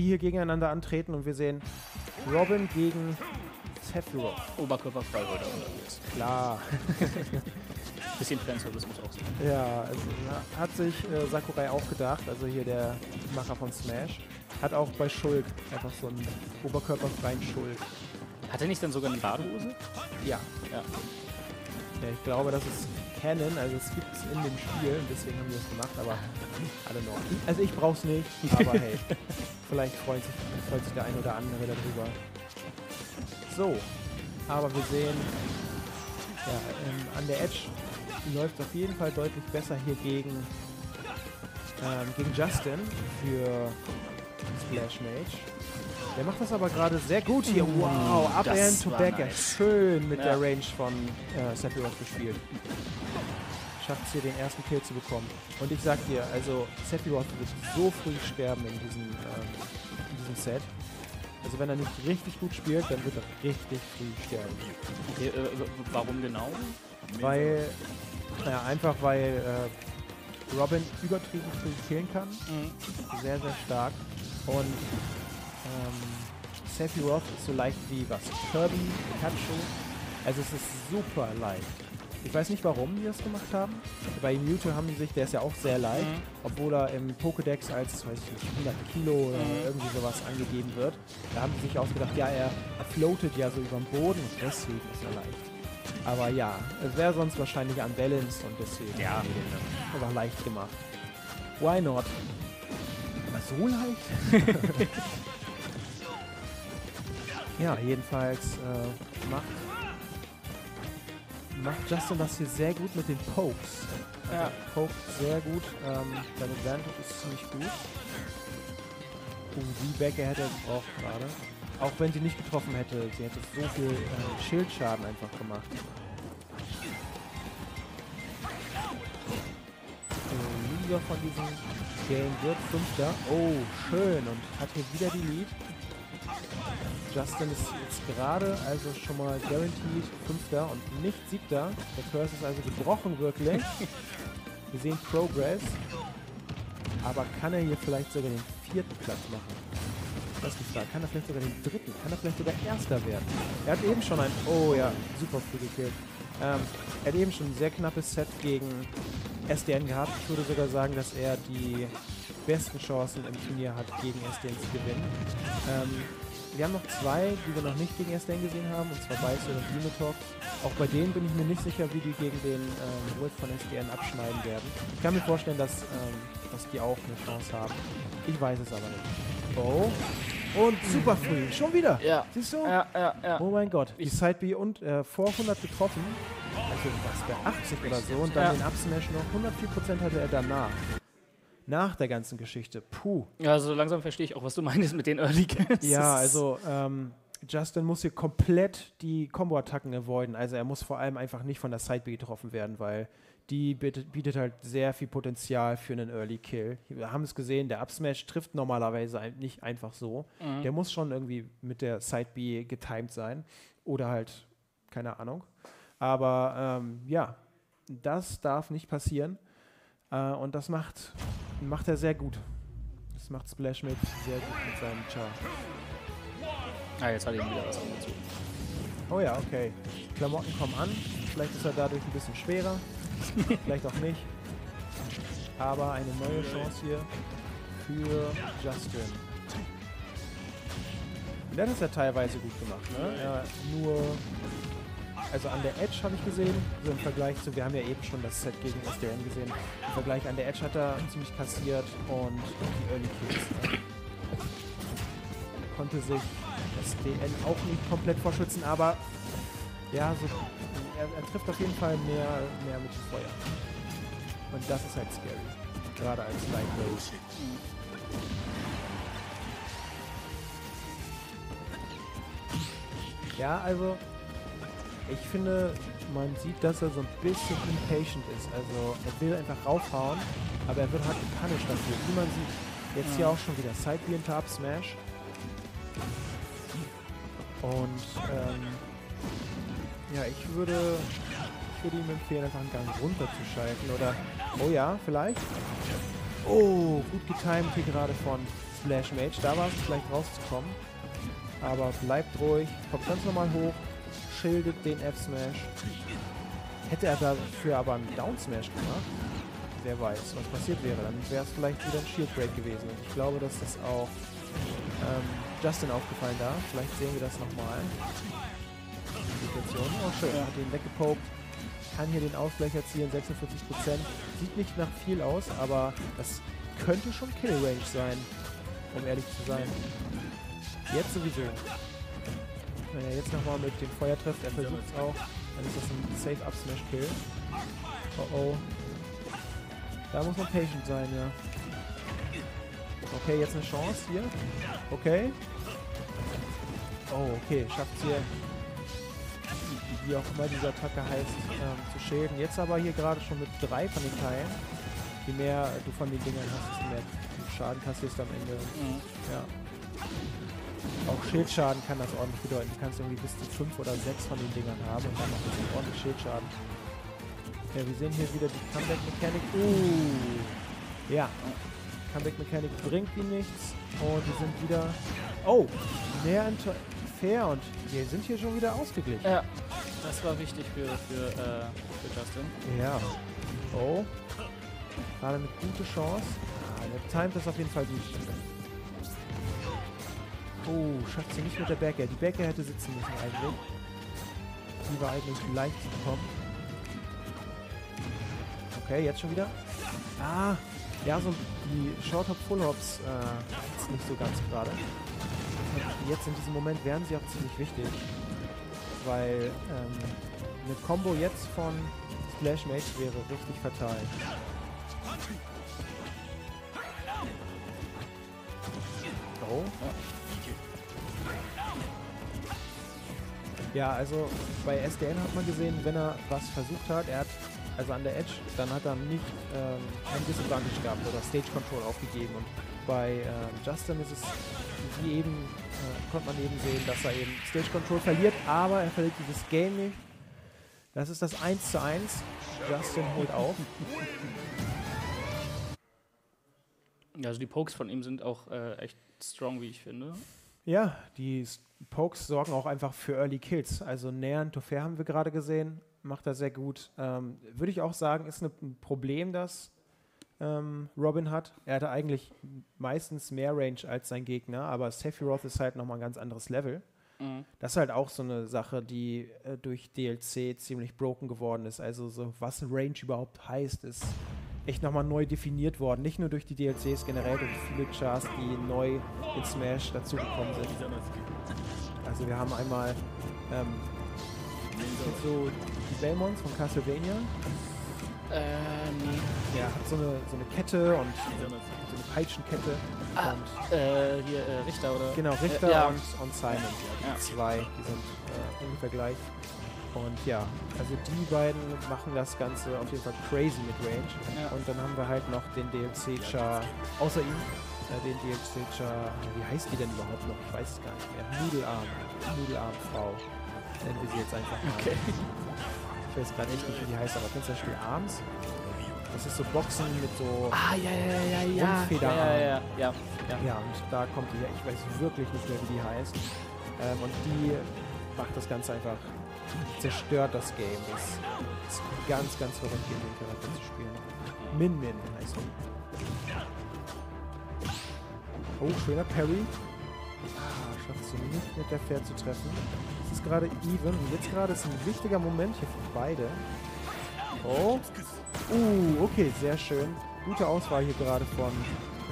die hier gegeneinander antreten und wir sehen Robin gegen Sephiroth. Oberkörper frei heute unterwegs. Klar. Bisschen Fanservice muss auch sein. Ja, also, hat sich Sakurai auch gedacht, also hier der Macher von Smash, hat auch bei Shulk einfach so einen oberkörperfreien Shulk. Hat er nicht dann sogar eine Badehose? Ja. Ja. Ja, ich glaube, das ist Canon, also es gibt es in dem Spiel und deswegen haben wir es gemacht, aber alle noch. Also ich brauch's nicht, aber hey, vielleicht freut sich der ein oder andere darüber. So, aber wir sehen, ja, an der Edge läuft es auf jeden Fall deutlich besser hier gegen Justin für Splashmage. Der macht das aber gerade sehr gut hier. Wow, up and to back. Nice. Schön mit der Range von Sephiroth gespielt. Schafft es hier, den ersten Kill zu bekommen. Und ich sag dir, also Sephiroth wird so früh sterben in diesem Set. Also wenn er nicht richtig gut spielt, dann wird er richtig früh sterben. Okay, warum genau? Weil, naja, einfach weil Robin übertrieben früh killen kann. Mhm. Sehr, sehr stark. Und Sephiroth ist so leicht wie was? Kirby, Pikachu. Also es ist super leicht. Ich weiß nicht, warum die das gemacht haben. Bei Mewtwo haben die sich, der ist ja auch sehr leicht, obwohl er im Pokédex als, weiß ich nicht, 100 Kilo oder irgendwie sowas angegeben wird. Da haben die sich ausgedacht, ja, er floatet ja so über den Boden, deswegen ist er leicht. Aber ja, es wäre sonst wahrscheinlich unbalanced und deswegen haben die den aber leicht gemacht. Why not? Aber so leicht? Ja, jedenfalls macht Justin das hier sehr gut mit den Pokes. Also ja. Pokes sehr gut, seine Advantage ist ziemlich gut. Die Backe hätte er gebraucht gerade. Auch wenn sie nicht getroffen hätte, sie hätte so viel Schildschaden einfach gemacht. Leader von diesem Game wird Fünfter. Oh, schön, und hat hier wieder die Lead. Justin ist jetzt gerade, also schon mal guaranteed Fünfter und nicht Siebter. Der Curse ist also gebrochen wirklich. Wir sehen Progress. Aber kann er hier vielleicht sogar den vierten Platz machen? Das ist die Frage. Kann er vielleicht sogar den dritten? Kann er vielleicht sogar Erster werden? Er hat eben schon ein... Oh ja, super früh gekillt. Er hat eben schon ein sehr knappes Set gegen SDN gehabt. Ich würde sogar sagen, dass er die besten Chancen im Turnier hat, gegen SDN zu gewinnen. Wir haben noch zwei, die wir noch nicht gegen SDN gesehen haben, und zwar Beißel und Dinotalk. Auch bei denen bin ich mir nicht sicher, wie die gegen den Wolf von SDN abschneiden werden. Ich kann mir vorstellen, dass die auch eine Chance haben. Ich weiß es aber nicht. Oh. Und super früh. Schon wieder. Ja. Siehst du? Ja, ja, ja. Oh mein Gott. Die Side-B und vor 100 getroffen. Also was bei 80 oder so. Und dann den Up-Smash noch. 104% hatte er danach. Nach der ganzen Geschichte. Puh. Ja, also langsam verstehe ich auch, was du meinst mit den Early Games. Ja, also Justin muss hier komplett die Combo-Attacken avoiden. Also er muss vor allem einfach nicht von der Side-B getroffen werden, weil die bietet halt sehr viel Potenzial für einen Early Kill. Wir haben es gesehen, der Up-Smash trifft normalerweise nicht einfach so. Mhm. Der muss schon irgendwie mit der Side-B getimed sein. Oder halt, keine Ahnung. Aber ja, das darf nicht passieren. Und das macht er sehr gut. Das macht Splashmage sehr gut mit seinem Char. Ah, jetzt hat er wieder was angezogen. Oh ja, okay. Klamotten kommen an. Vielleicht ist er dadurch ein bisschen schwerer. Vielleicht auch nicht. Aber eine neue Chance hier für Justin. Und das ist ja teilweise gut gemacht, ne? Ja, nur... Also an der Edge habe ich gesehen, so im Vergleich zu, wir haben ja eben schon das Set gegen SDN gesehen, im Vergleich an der Edge hat er ziemlich kassiert und die Early Kills. Konnte sich SDN auch nicht komplett vorschützen, aber ja, so, er trifft auf jeden Fall mehr mit dem Feuer. Und das ist halt scary, gerade als Lightweight. Ja, also... Ich finde, man sieht, dass er so ein bisschen impatient ist. Also er will einfach raufhauen, aber er wird halt gepanisch dafür. Wie man sieht, jetzt hier auch schon wieder Side-B hinter Up-Smash. Und ja, ich würde ihm empfehlen, einfach einen Gang runterzuschalten. Oder, oh ja, vielleicht. Oh, gut getimed hier gerade von Splashmage, da war es vielleicht rauszukommen. Aber bleibt ruhig, kommt ganz normal hoch, schildet den F-Smash. Hätte er dafür aber einen Down-Smash gemacht, wer weiß, was passiert wäre. Dann wäre es vielleicht wieder ein Shield-Break gewesen. Und ich glaube, dass das auch Justin aufgefallen da. Vielleicht sehen wir das nochmal. Die Situation. Oh, schön, er hat ihn weggepokt. Kann hier den Ausgleich erzielen, 46%. Sieht nicht nach viel aus, aber das könnte schon Kill-Range sein, um ehrlich zu sein. Jetzt sowieso. Wenn er jetzt nochmal mit dem Feuer trifft, er versucht es auch, dann ist das ein Safe-Up-Smash-Kill. Oh oh. Da muss man patient sein, ja. Okay, jetzt eine Chance hier. Okay. Oh, okay, schafft es hier, wie auch immer diese Attacke heißt, zu schäden. Jetzt aber hier gerade schon mit 3 von den Teilen. Je mehr du von den Dingern hast, desto mehr Schaden kassierst du am Ende. Mhm. Ja. Auch Schildschaden kann das ordentlich bedeuten. Du kannst irgendwie bis zu 5 oder 6 von den Dingern haben und dann machst du ordentlich Schildschaden. Ja, wir sehen hier wieder die Comeback-Mechanik. Ja. Comeback-Mechanik bringt ihm nichts. Und wir sind wieder... Oh! Mehr fair und wir sind hier schon wieder ausgeglichen. Ja. Das war wichtig für Justin. Ja. Oh. Gerade eine gute Chance. Ah, der timet das auf jeden Fall gut. Oh, schafft sie nicht mit der Backair. Die Backair hätte sitzen müssen eigentlich. Die war eigentlich leicht zu bekommen. Okay, jetzt schon wieder. Ah, ja, so die Short-Hop-Full-Hops ist nicht so ganz gerade. Jetzt in diesem Moment wären sie auch ziemlich wichtig. Weil eine Combo jetzt von Splashmage wäre richtig fatal. Oh. Ja, also bei SDN hat man gesehen, wenn er was versucht hat, er hat also an der Edge, dann hat er nicht ein Disadvantage gehabt oder Stage Control aufgegeben. Und bei Justin ist es, wie eben, konnte man eben sehen, dass er eben Stage Control verliert, aber er verliert dieses Game nicht. Das ist das 1:1. Justin holt auf. Also die Pokes von ihm sind auch echt strong, wie ich finde. Ja, die Pokes sorgen auch einfach für Early Kills. Also nähernd to fair haben wir gerade gesehen, macht er sehr gut. Würde ich auch sagen, ist ein Problem, das Robin hat. Er hatte eigentlich meistens mehr Range als sein Gegner, aber Sephiroth ist halt nochmal ein ganz anderes Level. Mhm. Das ist halt auch so eine Sache, die durch DLC ziemlich broken geworden ist. Also so, was Range überhaupt heißt, ist echt nochmal neu definiert worden. Nicht nur durch die DLCs, generell durch viele Chars, die neu in Smash dazugekommen sind. Also wir haben einmal so die Belmonts von Castlevania. Ja, hat so eine Kette und so eine Peitschenkette. Ah, und hier Richter, oder? Genau, Richter ja. und Simon. Ja, die zwei, die sind ungefähr gleich. Und ja, also die beiden machen das Ganze auf jeden Fall crazy mit Range. Ja. Und dann haben wir halt noch den DLC-Char, außer ihm, den DLC-Char, wie heißt die denn überhaupt noch? Ich weiß es gar nicht mehr. Nudelarm-Frau. Nennen wir sie jetzt einfach mal. Okay. Ich weiß gerade echt nicht, wie die heißt, aber kennst du das Spiel Arms? Das ist so Boxen mit so Rundfederarmen. Ja, und da kommt die her. Ich weiß wirklich nicht mehr, wie die heißt. Und die macht das Ganze einfach, zerstört das Game. Das ist ganz, ganz verrückt, hier den Charakter zu spielen. Min Min heißt er. Oh, schöner Parry. Ah, schafft es hier nicht mit der Fair zu treffen. Es ist gerade even. Jetzt gerade ist ein wichtiger Moment hier für beide. Oh. Okay, sehr schön. Gute Auswahl hier gerade von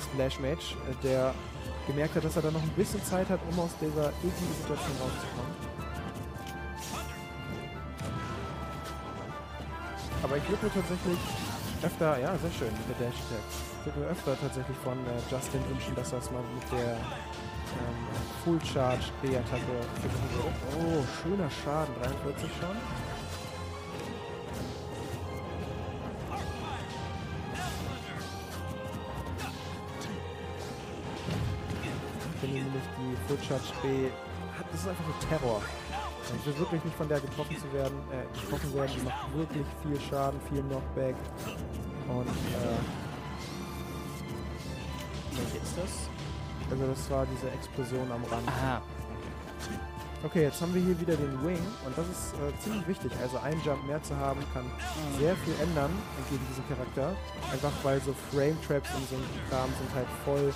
Splashmage, der gemerkt hat, dass er da noch ein bisschen Zeit hat, um aus dieser ekligen Situation rauszukommen. Aber ich würde mir tatsächlich öfter, ja, sehr schön mit der Dash-Tag. Ich würde mir öfter tatsächlich von Justin wünschen, dass er es mal mit der Full Charge B-Attacke versucht. Oh, schöner Schaden, 43 schon. Ich finde nämlich die Full Charge B, das ist einfach so Terror. Ich will wirklich nicht von der getroffen werden, die macht wirklich viel Schaden, viel Knockback. Und, welche ist das? Also das war diese Explosion am Rand. Aha. Okay, jetzt haben wir hier wieder den Wing und das ist ziemlich wichtig. Also ein Jump mehr zu haben kann sehr viel ändern gegen diesen Charakter. Einfach weil so Frame Traps und so ein Kram sind halt voll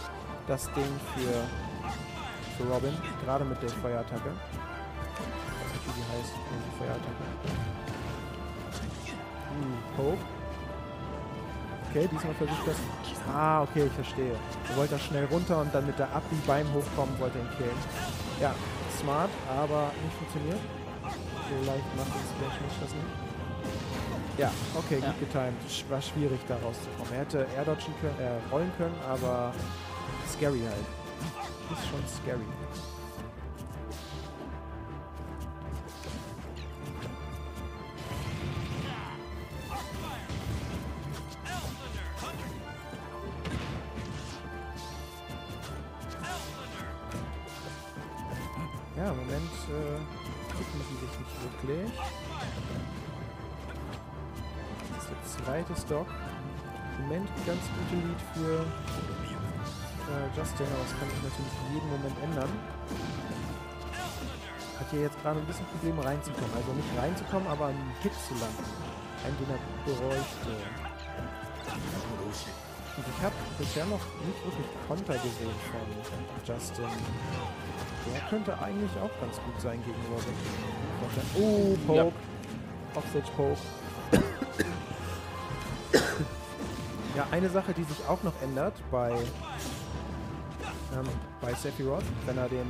das Ding für Robin. Gerade mit der Feuerattacke. Ich weiß nicht, wie die heißt, die Feuerattacke. Poke. Okay, diesmal versucht das. Ah, okay, ich verstehe. Er wollte das schnell runter und dann mit der Abbi beim Hochkommen wollte ihn killen. Ja. Smart, aber nicht funktioniert. Vielleicht macht das Splashmage das nicht. Ja, okay, gut getimed. War schwierig, da rauszukommen. Er hätte air dodgen können, rollen können, aber scary halt. Ist schon scary. Ja, im Moment gucken sie sich nicht wirklich. Das ist der zweite Stock. Im Moment ganz gute Lead für Justin, aber das kann sich natürlich jeden Moment ändern. Hat hier jetzt gerade ein bisschen Probleme reinzukommen. Also nicht reinzukommen, aber einen Hit zu landen. Einen, den er bräuchte. Und ich habe bisher noch nicht wirklich Konter gesehen von Justin. Der könnte eigentlich auch ganz gut sein gegen Robin. Oh, Poke. Ja. Offstage Poke. Ja, eine Sache, die sich auch noch ändert bei Sephiroth, wenn er den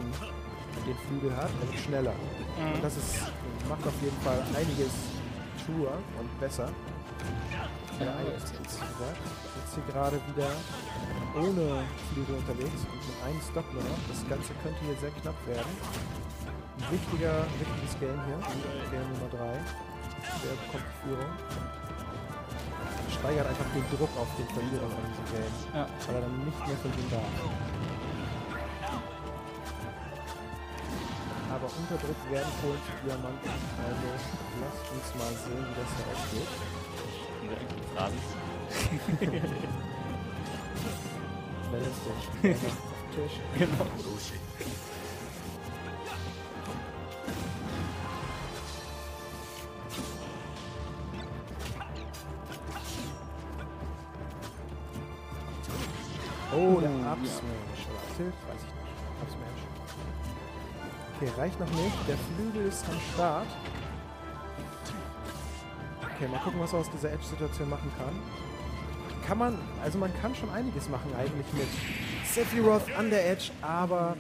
Flügel hat, er wird schneller. Und das macht auf jeden Fall einiges truer und besser. Ja, jetzt hier gerade wieder ohne Flügel unterwegs und mit einem Stock nur noch. Das Ganze könnte hier sehr knapp werden. Ein wichtiges Game hier. Game Nummer 3. Der bekommt die Führung. Steigert einfach den Druck auf den Verlierer von diesem Game. Ja. Weil er dann nicht mehr von ihm darf. Aber unter Druck werden wohl Diamanten. Also lasst uns mal sehen, wie das hier ausgeht. Realistisch. Tisch. Genau. Oh, der Arms hilft, weiß ich nicht. Arms. Okay, reicht noch nicht. Der Flügel ist am Start. Okay, mal gucken, was er aus dieser Edge-Situation machen kann. Man kann schon einiges machen eigentlich mit Sephiroth an der Edge, aber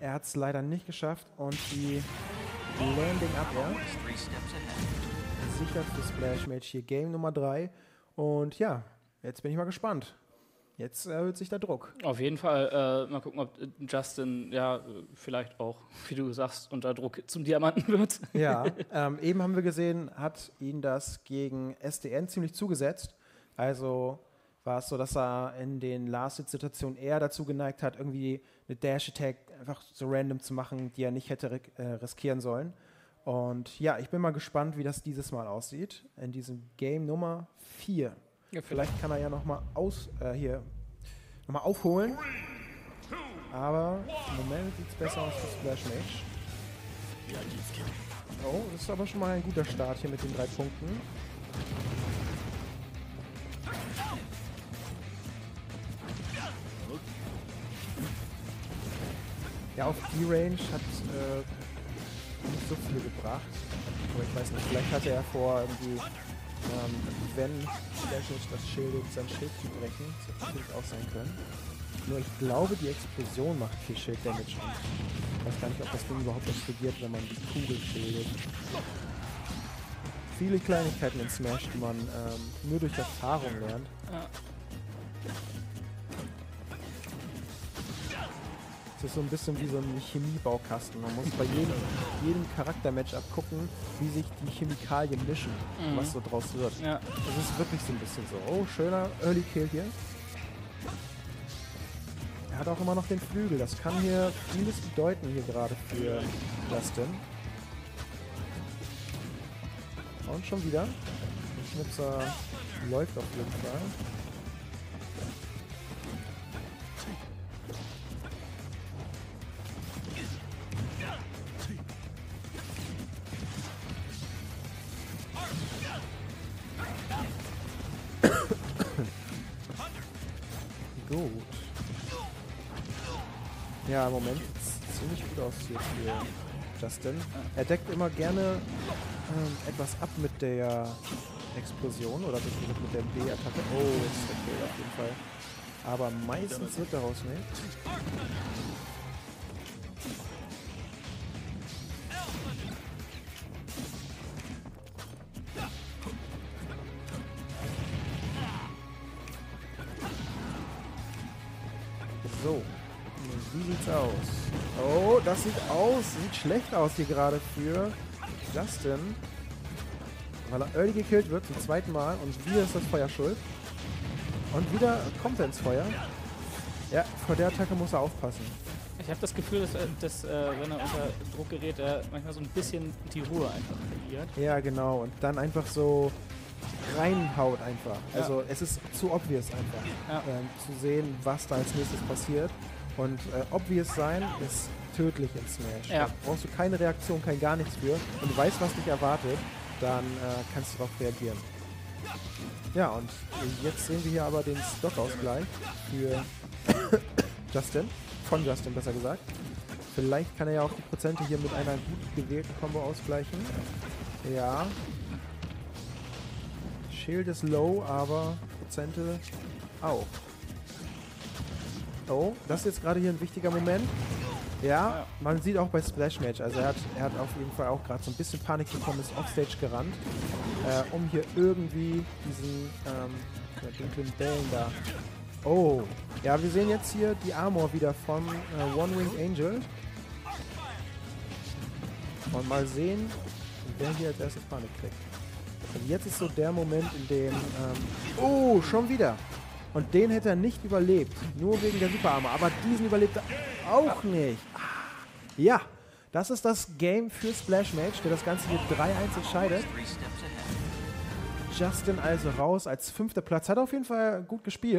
er hat es leider nicht geschafft und die Landing-Up-Air sichert für Splashmage hier Game Nummer 3 und ja, jetzt bin ich mal gespannt. Jetzt erhöht sich der Druck. Auf jeden Fall. Mal gucken, ob Justin vielleicht auch, wie du sagst, unter Druck zum Diamanten wird. Ja, eben haben wir gesehen, hat ihn das gegen SDN ziemlich zugesetzt. Also war es so, dass er in den Last-Hit-Situationen eher dazu geneigt hat, irgendwie eine Dash-Attack einfach so random zu machen, die er nicht hätte riskieren sollen. Und ja, ich bin mal gespannt, wie das dieses Mal aussieht. In diesem Game Nummer 4. Ja, vielleicht kann er ja nochmal aufholen. Aber im Moment sieht es besser aus für Splashmage. Oh, das ist aber schon mal ein guter Start hier mit den 3 Punkten. Ja, auf die Range hat nicht so viel gebracht. Aber ich weiß nicht, vielleicht hatte er vor irgendwie... wenn Splashmage das Schild und sein Schild zu brechen, das hätte natürlich auch sein können. Nur ich glaube, die Explosion macht viel Schild-Damage. Ich weiß gar nicht, ob das Ding überhaupt explodiert, wenn man die Kugel schildet. Viele Kleinigkeiten in Smash, die man nur durch Erfahrung lernt. Ja. Es ist so ein bisschen wie so ein Chemiebaukasten. Man muss bei jedem Charakter-Matchup gucken, wie sich die Chemikalien mischen, was so draus wird. Ja. Das ist wirklich so ein bisschen so. Oh, schöner Early Kill hier. Er hat auch immer noch den Flügel. Das kann hier vieles bedeuten hier gerade für Justin. Und schon wieder. Der Schnipser läuft auf jeden Fall. Gut. Ja, im Moment sieht es ziemlich gut aus hier für Justin. Er deckt immer gerne etwas ab mit der Explosion oder mit der B-Attacke. Oh, das ist okay auf jeden Fall. Aber meistens wird daraus nichts. So, wie sieht's aus? Oh, das sieht schlecht aus hier gerade für Justin. Weil er early gekillt wird zum zweiten Mal und wieder ist das Feuer schuld. Und wieder kommt er ins Feuer. Ja, vor der Attacke muss er aufpassen. Ich habe das Gefühl, dass wenn er unter Druck gerät, er manchmal so ein bisschen die Ruhe einfach verliert. Ja, genau. Und dann einfach so reinhaut einfach. Ja. Also es ist zu obvious einfach, ja, zu sehen, was da als nächstes passiert. Und obvious sein ist tödlich in Smash. Ja. Da brauchst du keine Reaktion, kein gar nichts für. Und du weißt, was dich erwartet, dann kannst du darauf reagieren. Ja, und jetzt sehen wir hier aber den Stockausgleich für Justin. Von Justin, besser gesagt. Vielleicht kann er ja auch die Prozente hier mit einer gut gewählten Combo ausgleichen. Ja. Shield ist low, aber Prozente auch. Oh, das ist jetzt gerade hier ein wichtiger Moment. Ja, man sieht auch bei Splashmage, also er hat auf jeden Fall auch gerade so ein bisschen Panik bekommen, ist offstage gerannt, um hier irgendwie diesen dunklen Bällen da. Oh, ja, wir sehen jetzt hier die Armor wieder vom One-Wing-Angel. Und mal sehen, wer hier als erstes Panik kriegt. Und jetzt ist so der Moment, in dem... oh, schon wieder! Und den hätte er nicht überlebt, nur wegen der Superarmor. Aber diesen überlebt er auch nicht. Ja, das ist das Game für Splashmage, der das Ganze hier 3-1 entscheidet. Justin also raus als 5. Platz. Hat auf jeden Fall gut gespielt.